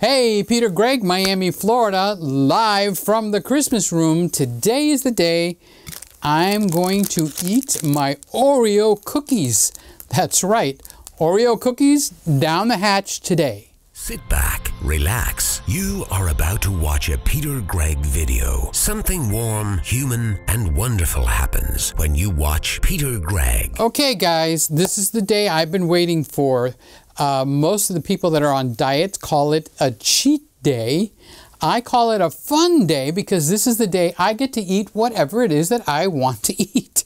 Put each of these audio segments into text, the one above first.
Hey, Peter Gregg, Miami, Florida, live from the Christmas room. Today is the day I'm going to eat my Oreo cookies. That's right, Oreo cookies down the hatch today. Sit back, relax. You are about to watch a Peter Gregg video. Something warm, human, and wonderful happens when you watch Peter Gregg. Okay, guys, this is the day I've been waiting for. Most of the people that are on diets call it a cheat day. I call it a fun day because this is the day I get to eat whatever it is that I want to eat.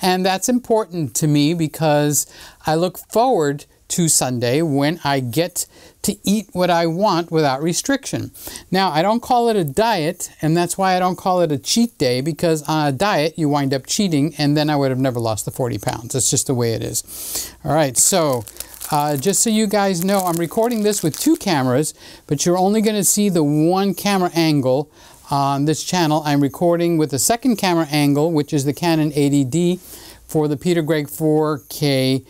And that's important to me because I look forward to Sunday when I get to eat what I want without restriction. Now, I don't call it a diet, and that's why I don't call it a cheat day, because on a diet, you wind up cheating, and then I would have never lost the 40 pounds. That's just the way it is. All right, so just so you guys know, I'm recording this with two cameras, but you're only going to see the one camera angle on this channel. I'm recording with the second camera angle, which is the Canon 80D for the Peter Gregg 4K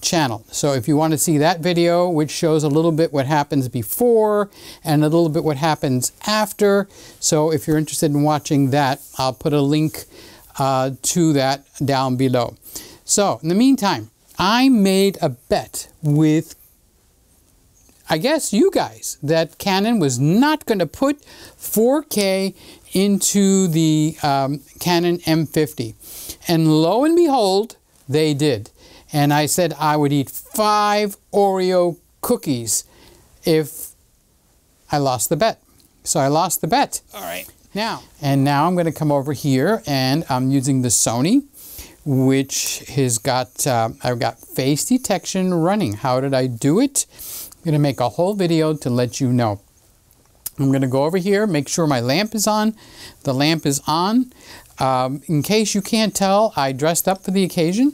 channel. So if you want to see that video, which shows a little bit what happens before and a little bit what happens after. So if you're interested in watching that, I'll put a link to that down below. So in the meantime, I made a bet with, I guess, you guys, that Canon was not going to put 4K into the Canon M50. And lo and behold, they did. And I said I would eat 5 Oreo cookies if I lost the bet. So I lost the bet. All right. Now I'm going to come over here, and I'm using the Sony, which has got, I've got face detection running. How did I do it? I'm going to make a whole video to let you know. I'm going to go over here, make sure my lamp is on. The lamp is on. In case you can't tell, I dressed up for the occasion.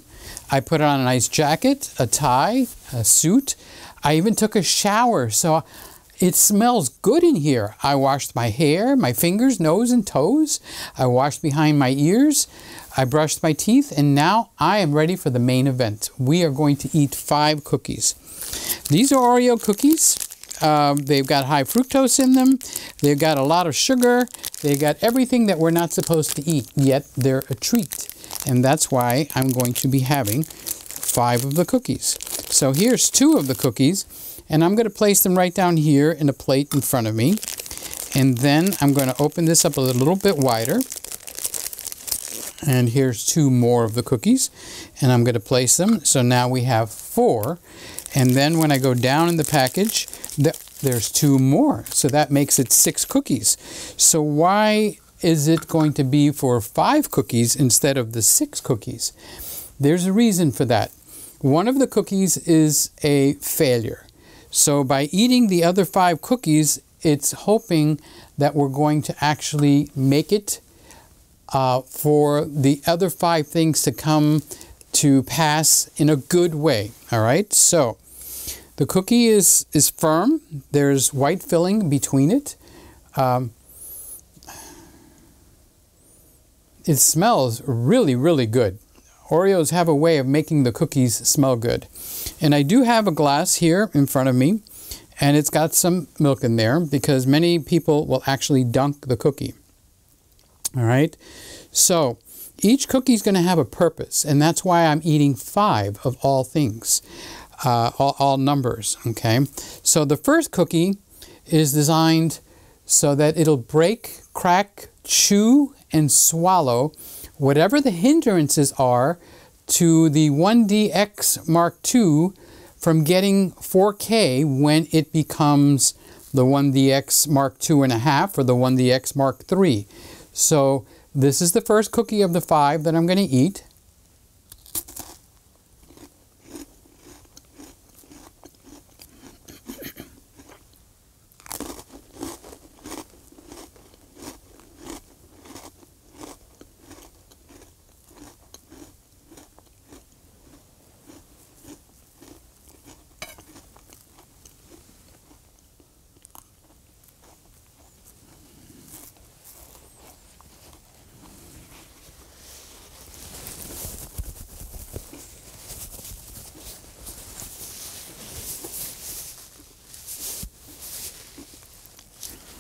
I put on a nice jacket, a tie, a suit. I even took a shower, so it smells good in here. I washed my hair, my fingers, nose, and toes. I washed behind my ears. I brushed my teeth, and now I am ready for the main event. We are going to eat 5 cookies. These are Oreo cookies. They've got high fructose in them. They've got a lot of sugar. They've got everything that we're not supposed to eat, yet they're a treat. And that's why I'm going to be having 5 of the cookies. So here's 2 of the cookies, and I'm going to place them right down here in a plate in front of me. And then I'm going to open this up a little bit wider. And here's 2 more of the cookies, and I'm going to place them. So now we have 4. And then when I go down in the package, there's 2 more. So that makes it 6 cookies. So why is it going to be for 5 cookies instead of the 6 cookies? There's a reason for that. One of the cookies is a failure. So by eating the other 5 cookies, it's hoping that we're going to actually make it for the other 5 things to come to pass in a good way. All right, so the cookie is firm. There's white filling between it. It smells really, really good. Oreos have a way of making the cookies smell good. And I do have a glass here in front of me, and it's got some milk in there because many people will actually dunk the cookie. All right, so each cookie is going to have a purpose, and that's why I'm eating 5 of all things, all numbers, okay? So the first cookie is designed so that it'll break, crack, chew, and swallow whatever the hindrances are to the 1DX Mark II from getting 4K when it becomes the 1DX Mark II and a half or the 1DX Mark III. So this is the first cookie of the 5 that I'm going to eat.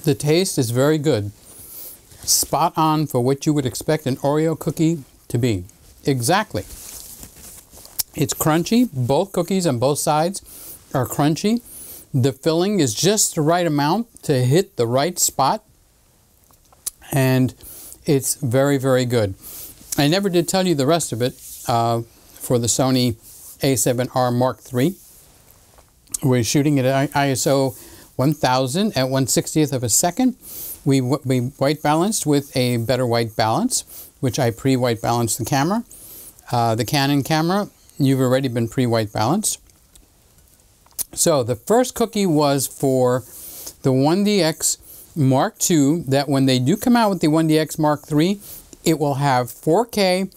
The taste is very good. Spot on for what you would expect an Oreo cookie to be. Exactly. It's crunchy. Both cookies on both sides are crunchy. The filling is just the right amount to hit the right spot. And it's very, very good. I never did tell you the rest of it for the Sony A7R Mark III. We're shooting it at ISO 1000 at 1/60th of a second. We white balanced with a better white balance, which I pre-white balanced the camera. The Canon camera, you've already been pre-white balanced. So the first cookie was for the 1DX Mark II, that when they do come out with the 1DX Mark III, it will have 4K,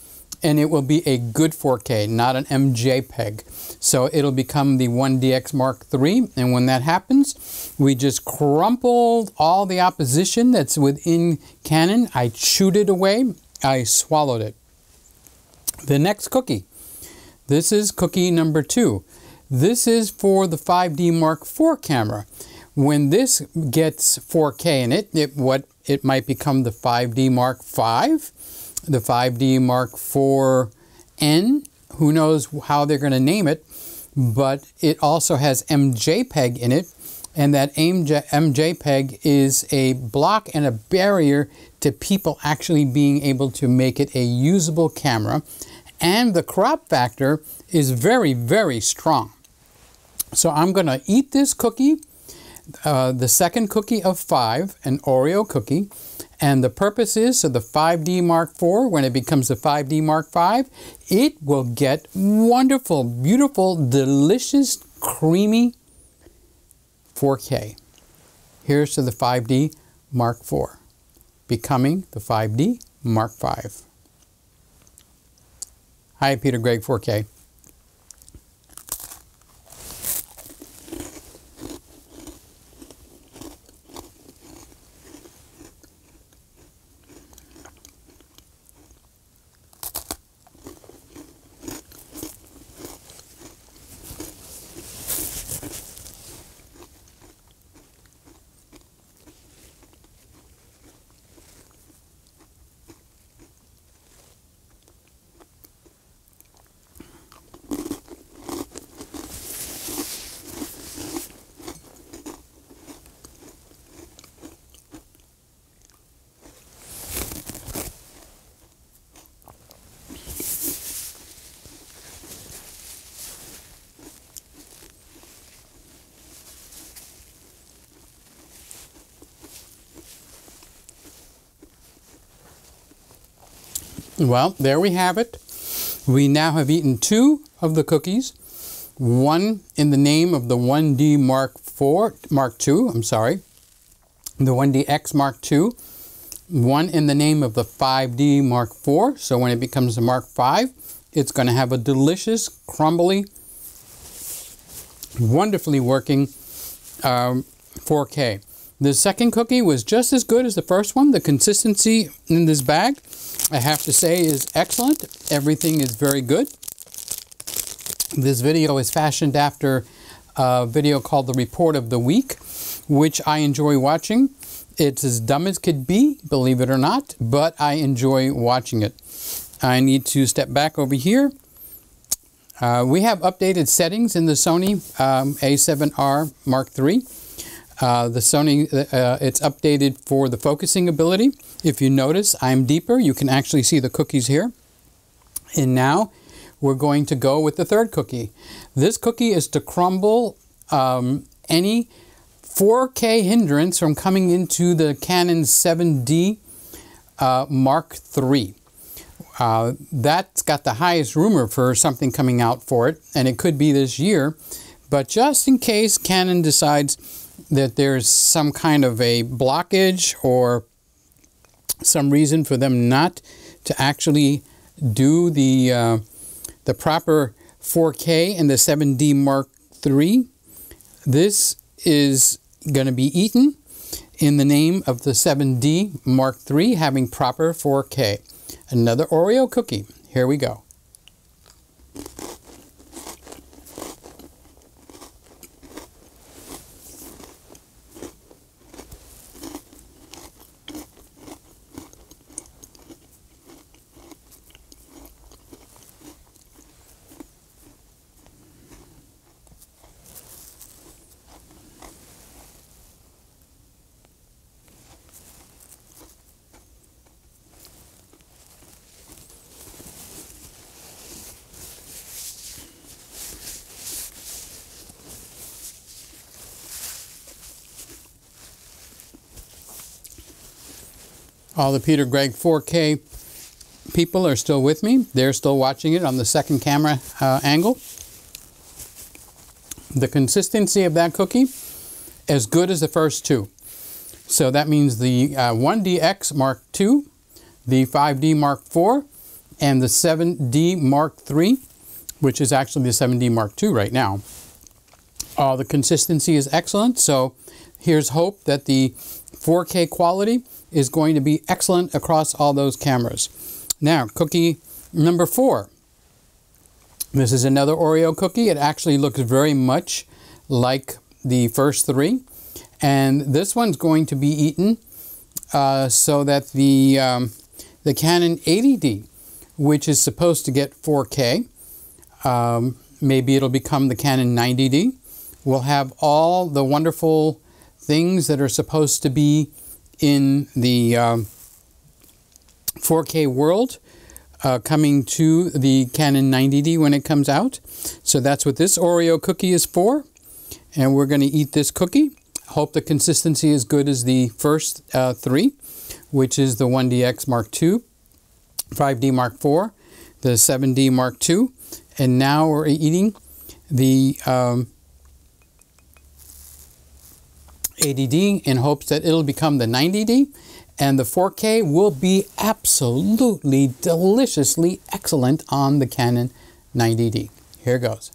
and it will be a good 4K, not an MJPEG. So it'll become the 1DX Mark III, and when that happens, we just crumpled all the opposition that's within Canon. I chewed it away. I swallowed it. The next cookie. This is cookie number 2. This is for the 5D Mark IV camera. When this gets 4K in it, it might become the 5D Mark V, the 5D Mark IV N, who knows how they're going to name it, but it also has MJPEG in it, and that MJPEG is a block and a barrier to people actually being able to make it a usable camera, and the crop factor is very, very strong. So I'm going to eat this cookie, the second cookie of 5, an Oreo cookie. And the purpose is, so the 5D Mark IV, when it becomes the 5D Mark V, it will get wonderful, beautiful, delicious, creamy 4K. Here's to the 5D Mark IV, becoming the 5D Mark V. Hi, Peter Gregg 4K. Well, there we have it. We now have eaten 2 of the cookies. One in the name of the 1D Mark II, I'm sorry, the 1DX Mark II. One in the name of the 5D Mark IV, so when it becomes the Mark V, it's going to have a delicious, crumbly, wonderfully working 4K. The second cookie was just as good as the first one. The consistency in this bag, I have to say, is excellent. Everything is very good. This video is fashioned after a video called The Report of the Week, which I enjoy watching. It's as dumb as could be, believe it or not, but I enjoy watching it. I need to step back over here. We have updated settings in the Sony A7R Mark III. The Sony, it's updated for the focusing ability. If you notice, I'm deeper. You can actually see the cookies here. And now we're going to go with the third cookie. This cookie is to crumble any 4K hindrance from coming into the Canon 7D Mark III. That's got the highest rumor for something coming out for it, and it could be this year. But just in case Canon decides that there's some kind of a blockage or some reason for them not to actually do the proper 4K in the 7D Mark III, this is going to be eaten in the name of the 7D Mark III having proper 4K. Another Oreo cookie. Here we go. All the Peter Gregg 4K people are still with me. They're still watching it on the second camera angle. The consistency of that cookie, as good as the first two. So that means the 1DX Mark II, the 5D Mark IV, and the 7D Mark III, which is actually the 7D Mark II right now. The consistency is excellent, so here's hope that the 4K quality is going to be excellent across all those cameras. Now, cookie number 4. This is another Oreo cookie. It actually looks very much like the first three. And this one's going to be eaten so that the Canon 80D, which is supposed to get 4K, maybe it'll become the Canon 90D, will have all the wonderful things that are supposed to be in the 4K world coming to the Canon 90D when it comes out. So that's what this Oreo cookie is for. And we're going to eat this cookie. Hope the consistency is good as the first three, which is the 1DX Mark II, 5D Mark IV, the 7D Mark II, and now we're eating the 80D in hopes that it'll become the 90D, and the 4K will be absolutely deliciously excellent on the Canon 90D. Here goes.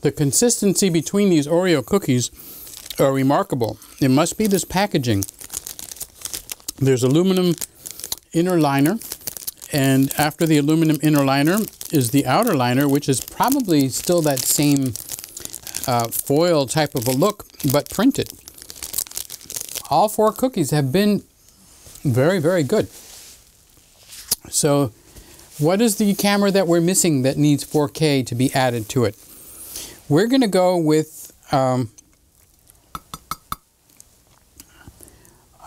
The consistency between these Oreo cookies are remarkable. It must be this packaging. There's aluminum inner liner, and after the aluminum inner liner is the outer liner, which is probably still that same foil type of a look, but printed. All four cookies have been very, very good. So what is the camera that we're missing that needs 4K to be added to it? We're going to go with, the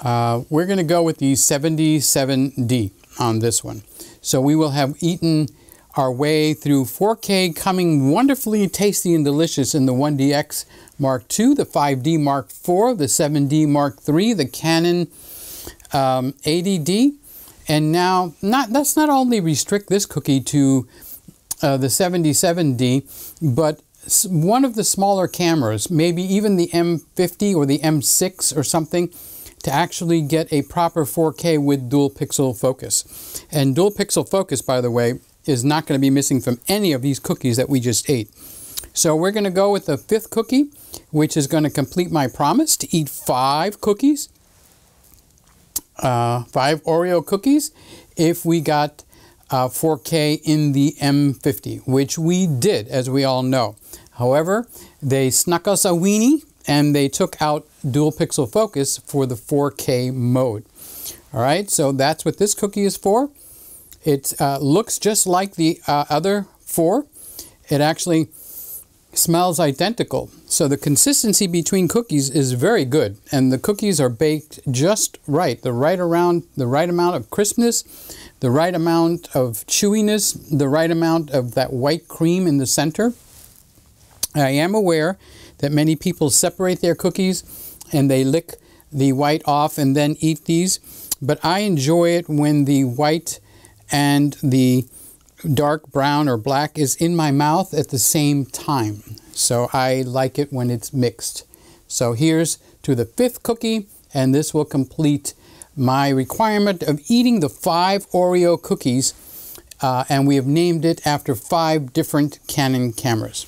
77D on this one. So we will have eaten our way through 4K, coming wonderfully tasty and delicious in the 1DX Mark II, the 5D Mark IV, the 7D Mark III, the Canon 80D. And now, let's not only restrict this cookie to the 77D, but one of the smaller cameras, maybe even the M50 or the M6 or something, to actually get a proper 4K with dual pixel focus. And dual pixel focus, by the way, is not going to be missing from any of these cookies that we just ate. So we're going to go with the 5th cookie, which is going to complete my promise to eat 5 cookies, 5 Oreo cookies, if we got 4K in the M50, which we did, as we all know. However, they snuck us a weenie and they took out dual pixel focus for the 4K mode. All right, so that's what this cookie is for. It looks just like the other 4. It actually smells identical. So the consistency between cookies is very good, and the cookies are baked just right. The right amount of crispness, the right amount of chewiness, the right amount of that white cream in the center. I am aware that many people separate their cookies and they lick the white off and then eat these, but I enjoy it when the white and the dark brown or black is in my mouth at the same time. So I like it when it's mixed. So here's to the 5th cookie, and this will complete my requirement of eating the 5 Oreo cookies, and we have named it after 5 different Canon cameras.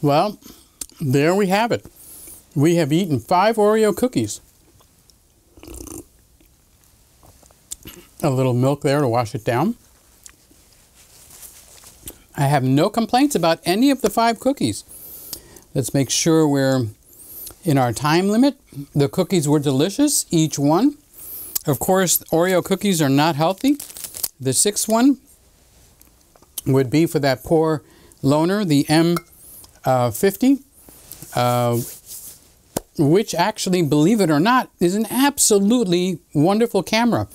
Well, there we have it. We have eaten 5 Oreo cookies. A little milk there to wash it down. I have no complaints about any of the 5 cookies. Let's make sure we're in our time limit. The cookies were delicious, each one. Of course, Oreo cookies are not healthy. The 6th one would be for that poor loner, the M50, which actually, believe it or not, is an absolutely wonderful camera.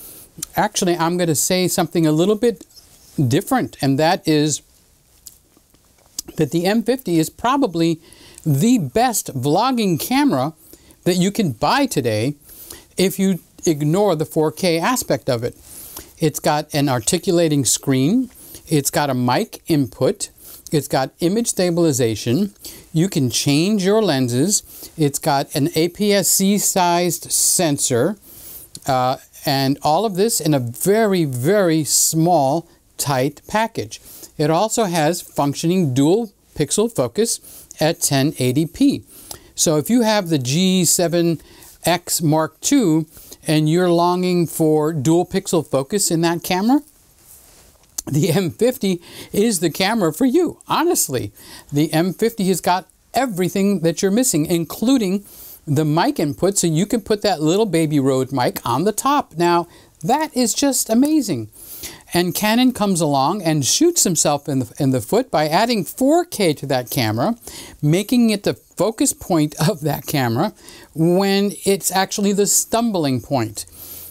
Actually, I'm going to say something a little bit different, and that is that the M50 is probably the best vlogging camera that you can buy today if you ignore the 4K aspect of it. It's got an articulating screen, it's got a mic input, it's got image stabilization, you can change your lenses, it's got an APS-C sized sensor, and all of this in a very, very small, tight package. It also has functioning dual pixel focus at 1080p. So if you have the G7X Mark II and you're longing for dual pixel focus in that camera, the M50 is the camera for you. Honestly, the M50 has got everything that you're missing, including the mic input, so you can put that little baby Rode mic on the top. Now, that is just amazing. And Canon comes along and shoots himself in the foot by adding 4K to that camera, making it the focus point of that camera when it's actually the stumbling point.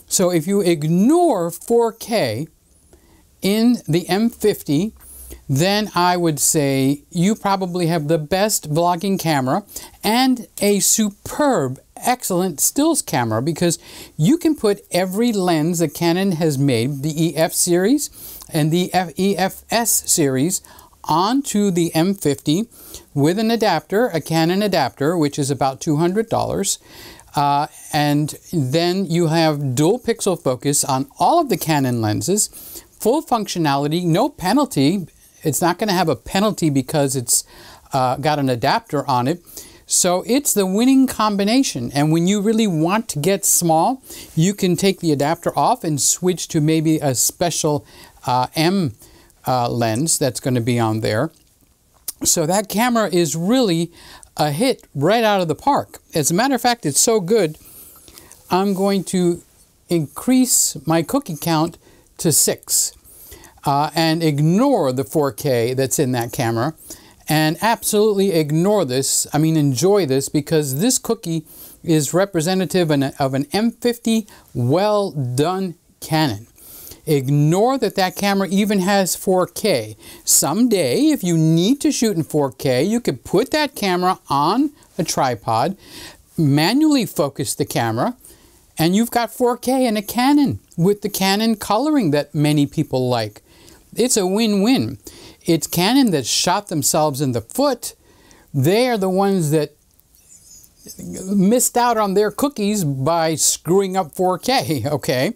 So if you ignore 4K in the M50, then I would say you probably have the best vlogging camera and a superb, excellent stills camera, because you can put every lens that Canon has made, the EF series and the EFS series, onto the M50 with an adapter, a Canon adapter, which is about $200. And then you have dual pixel focus on all of the Canon lenses, full functionality, no penalty. It's not going to have a penalty because it's got an adapter on it. So it's the winning combination, and when you really want to get small, you can take the adapter off and switch to maybe a special lens that's going to be on there. So that camera is really a hit right out of the park. As a matter of fact, it's so good, I'm going to increase my cookie count to 6 and ignore the 4K that's in that camera. And absolutely ignore this, I mean enjoy this, because this cookie is representative of an M50 well done Canon. Ignore that that camera even has 4K. Someday, if you need to shoot in 4K, you could put that camera on a tripod, manually focus the camera, and you've got 4K in a Canon with the Canon coloring that many people like. It's a win-win. It's Canon that shot themselves in the foot. They are the ones that missed out on their cookies by screwing up 4K, okay?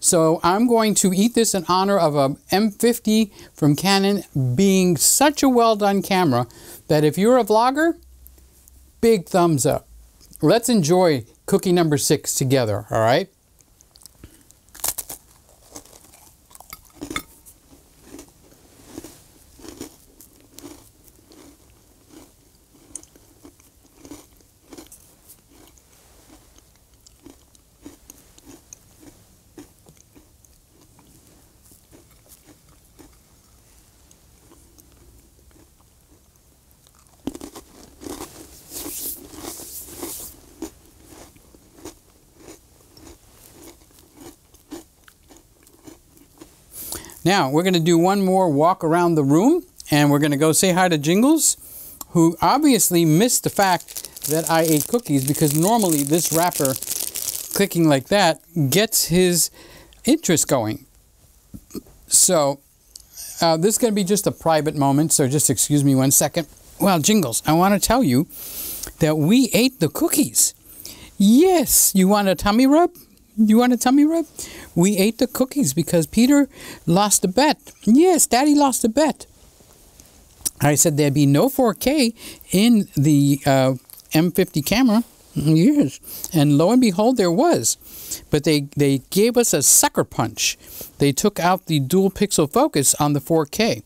So I'm going to eat this in honor of a M50 from Canon being such a well-done camera that if you're a vlogger, big thumbs up. Let's enjoy cookie number 6 together, all right? Now, we're going to do one more walk around the room, and we're going to go say hi to Jingles, who obviously missed the fact that I ate cookies, because normally this wrapper, clicking like that, gets his interest going. So, this is going to be just a private moment, so just excuse me one second. Well, Jingles, I want to tell you that we ate the cookies. Yes, you want a tummy rub? You want a tummy rub? We ate the cookies because Peter lost a bet. Yes, Daddy lost a bet. I said there'd be no 4K in the M50 camera in years, and lo and behold, there was. But they gave us a sucker punch. They took out the dual pixel focus on the 4K.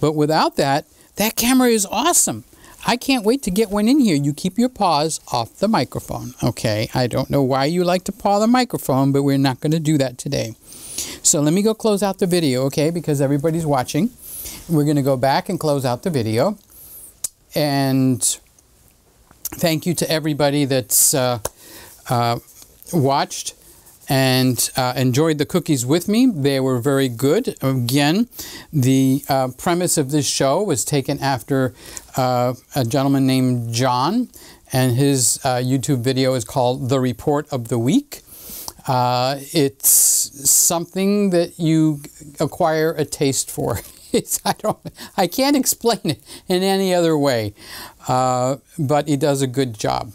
But without that, that camera is awesome. I can't wait to get one in here. You keep your paws off the microphone, okay? I don't know why you like to paw the microphone, but we're not going to do that today. So let me go close out the video, okay, because everybody's watching. We're going to go back and close out the video. And thank you to everybody that's watched and enjoyed the cookies with me. They were very good. Again, the premise of this show was taken after a gentleman named John, and his YouTube video is called The Report of the Week. It's something that you acquire a taste for. I can't explain it in any other way, but he does a good job.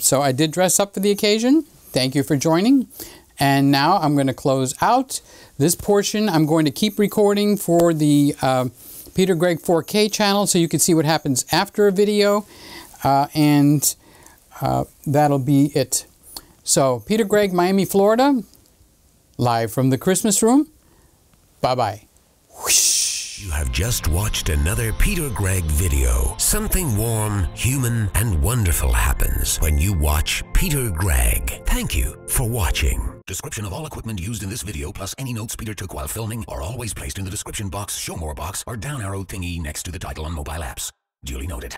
So I did dress up for the occasion. Thank you for joining. And now I'm going to close out this portion. I'm going to keep recording for the Peter Gregg 4K channel so you can see what happens after a video. That'll be it. So Peter Gregg, Miami, Florida, live from the Christmas room. Bye-bye. You have just watched another Peter Gregg video. Something warm, human, and wonderful happens when you watch Peter Gregg. Thank you for watching. Description of all equipment used in this video plus any notes Peter took while filming are always placed in the description box, show more box, or down arrow thingy next to the title on mobile apps. Duly noted.